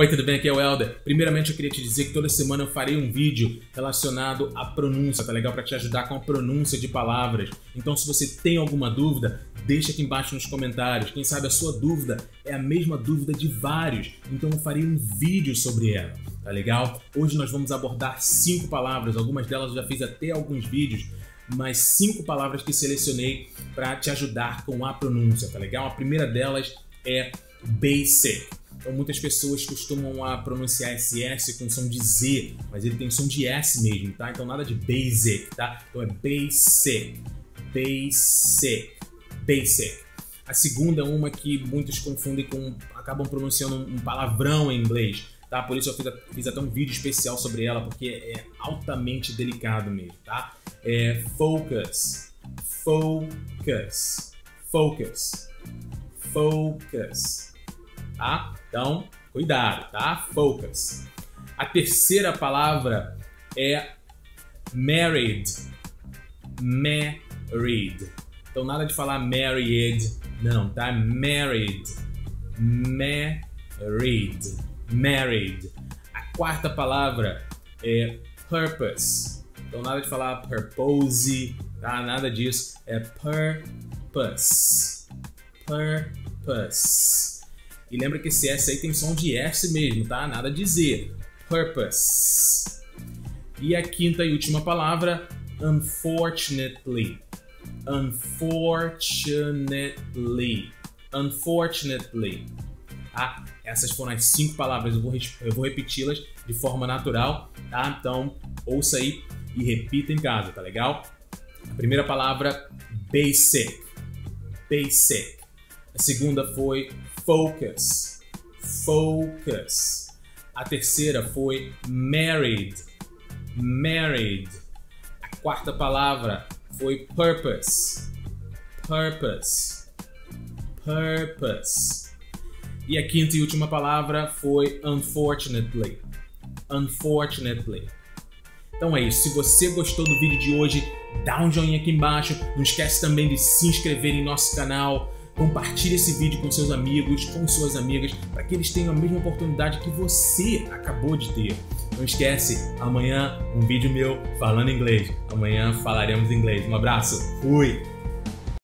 Oi, tudo bem? Aqui é o Helder. Primeiramente eu queria te dizer que toda semana eu farei um vídeo relacionado à pronúncia, tá legal? Para te ajudar com a pronúncia de palavras. Então se você tem alguma dúvida, deixa aqui embaixo nos comentários. Quem sabe a sua dúvida é a mesma dúvida de vários, então eu farei um vídeo sobre ela, tá legal? Hoje nós vamos abordar 5 palavras, algumas delas eu já fiz até alguns vídeos, mas 5 palavras que selecionei para te ajudar com a pronúncia, tá legal? A primeira delas é basic. Então muitas pessoas costumam pronunciar esse S com som de Z, mas ele tem som de S mesmo, tá? Então nada de basic, tá? Então é basic, basic, basic. A segunda é uma que muitos confundem com, acabam pronunciando um palavrão em inglês, tá? Por isso eu fiz até um vídeo especial sobre ela, porque é altamente delicado mesmo, tá? É focus, focus, focus, focus, tá? Então, cuidado, tá? Focus. A terceira palavra é married, married. Então, nada de falar married, não, tá? Married, married, married. A quarta palavra é purpose. Então nada de falar purpose, tá? Nada disso, é purpose, purpose. E lembra que esse S aí tem som de S mesmo, tá? Nada de Z, purpose. E a quinta e última palavra, unfortunately, unfortunately, unfortunately. Ah, essas foram as 5 palavras, eu vou repeti-las de forma natural, tá? Então ouça aí e repita em casa, tá legal? A primeira palavra, basic, basic. A segunda foi focus, focus. A terceira foi married, married. A quarta palavra foi purpose, purpose, purpose. E a quinta e última palavra foi unfortunately, unfortunately. Então é isso, se você gostou do vídeo de hoje, dá um joinha aqui embaixo, não esquece também de se inscrever em nosso canal, compartilhe esse vídeo com seus amigos, com suas amigas, para que eles tenham a mesma oportunidade que você acabou de ter. Não esquece, amanhã um vídeo meu falando inglês, amanhã falaremos inglês. Um abraço, fui!